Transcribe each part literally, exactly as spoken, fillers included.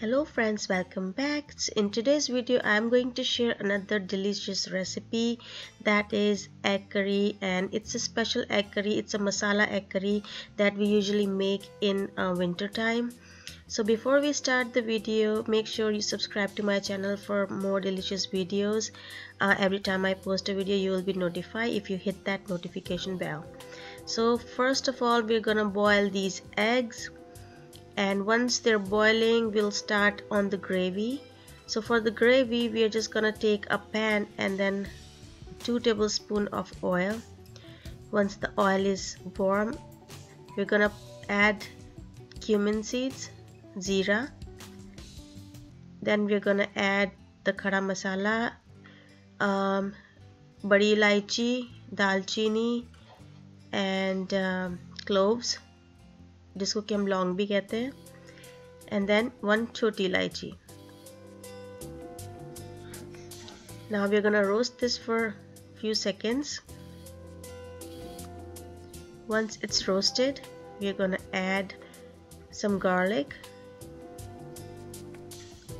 Hello friends, welcome back. In today's video I am going to share another delicious recipe, that is egg curry, and it's a special egg curry. It's a masala egg curry that we usually make in uh, winter time. So before we start the video, make sure you subscribe to my channel for more delicious videos. Uh, every time I post a video you will be notified if you hit that notification bell. So first of all we're gonna boil these eggs. And once they're boiling, we'll start on the gravy. So for the gravy, we are just gonna take a pan and then two tablespoons of oil. Once the oil is warm, we're gonna add cumin seeds, zira. Then we're gonna add the khada masala, um, badi laichi, dalchini, and um, cloves. जिसको कि हम लौंग भी कहते हैं, and then one choti elaichi. Now we're gonna roast this for few seconds. Once it's roasted, we're gonna add some garlic,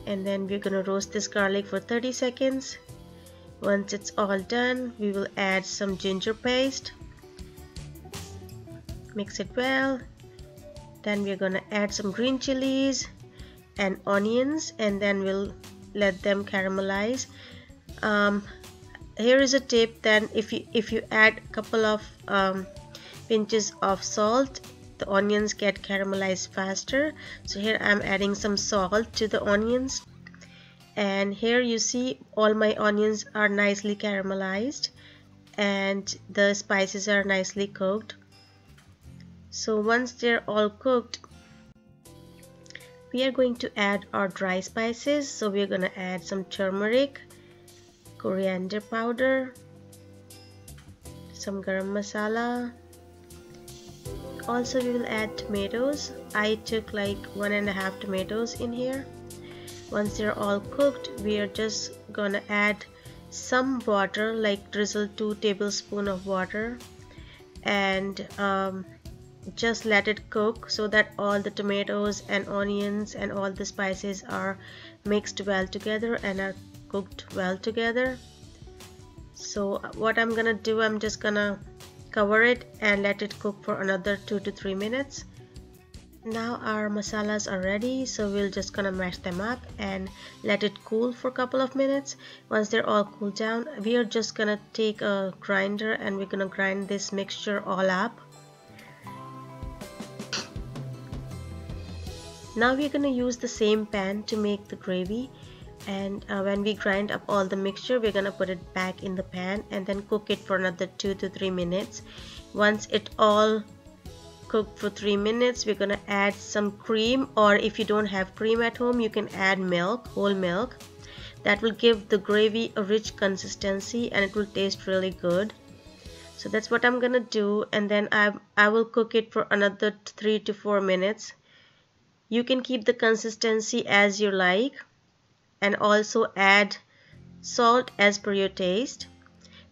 and then we're gonna roast this garlic for thirty seconds. Once it's all done, we will add some ginger paste. Mix it well. Then we're gonna add some green chilies and onions, and then we'll let them caramelize. Um, here is a tip: then if you if you add a couple of um, pinches of salt, the onions get caramelized faster. So here I'm adding some salt to the onions, and here you see all my onions are nicely caramelized, and the spices are nicely cooked. So once they're all cooked, we are going to add our dry spices. So we're going to add some turmeric, coriander powder, some garam masala. Also we will add tomatoes. I took like one and a half tomatoes in here. Once they're all cooked, we are just going to add some water, like drizzle two tablespoons of water, and um, just let it cook so that all the tomatoes and onions and all the spices are mixed well together and are cooked well together. So what I'm gonna do, I'm just gonna cover it and let it cook for another two to three minutes. Now our masalas are ready, so we'll just gonna mash them up and let it cool for a couple of minutes. Once they're all cooled down, we are just gonna take a grinder and we're gonna grind this mixture all up. Now we're going to use the same pan to make the gravy, and uh, when we grind up all the mixture, we're going to put it back in the pan and then cook it for another two to three minutes. Once it all cooked for three minutes, we're going to add some cream, or if you don't have cream at home you can add milk, whole milk. That will give the gravy a rich consistency and it will taste really good. So that's what I'm going to do, and then I, I will cook it for another three to four minutes. You can keep the consistency as you like and also add salt as per your taste.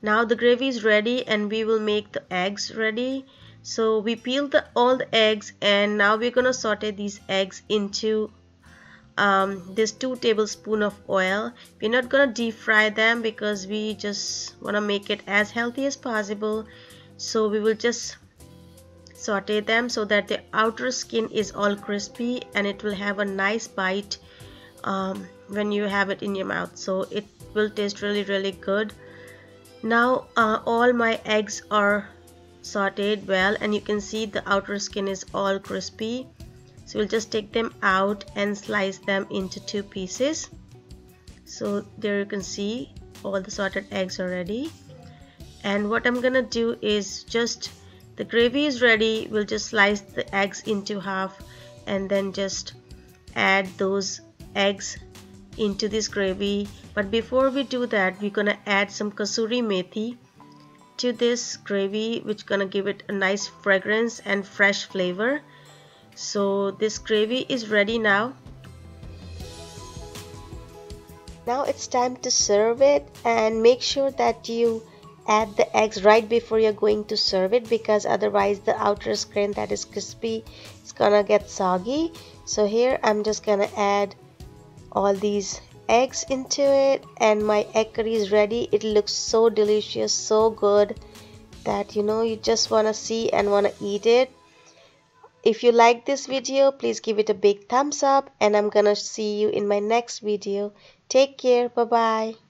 Now the gravy is ready and we will make the eggs ready. So we peeled the, all the eggs, and now we're going to saute these eggs into um, this two tablespoons of oil. We're not going to deep fry them because we just want to make it as healthy as possible. So we will just saute them so that the outer skin is all crispy and it will have a nice bite um, when you have it in your mouth. So it will taste really really good. Now uh, all my eggs are sauteed well, and you can see the outer skin is all crispy. So we'll just take them out and slice them into two pieces. So there you can see all the sauteed eggs are ready. And what I'm gonna do is just the gravy is ready. We'll just slice the eggs into half and then just add those eggs into this gravy. But before we do that, we're gonna add some kasuri methi to this gravy, which gonna give it a nice fragrance and fresh flavor. So this gravy is ready now. Now it's time to serve it, and make sure that you add the eggs right before you're going to serve it, because otherwise the outer skin that is crispy is gonna get soggy. So here I'm just gonna add all these eggs into it, and my egg curry is ready. It looks so delicious, so good that, you know, you just want to see and want to eat it. If you like this video, please give it a big thumbs up, and I'm gonna see you in my next video. Take care. Bye bye.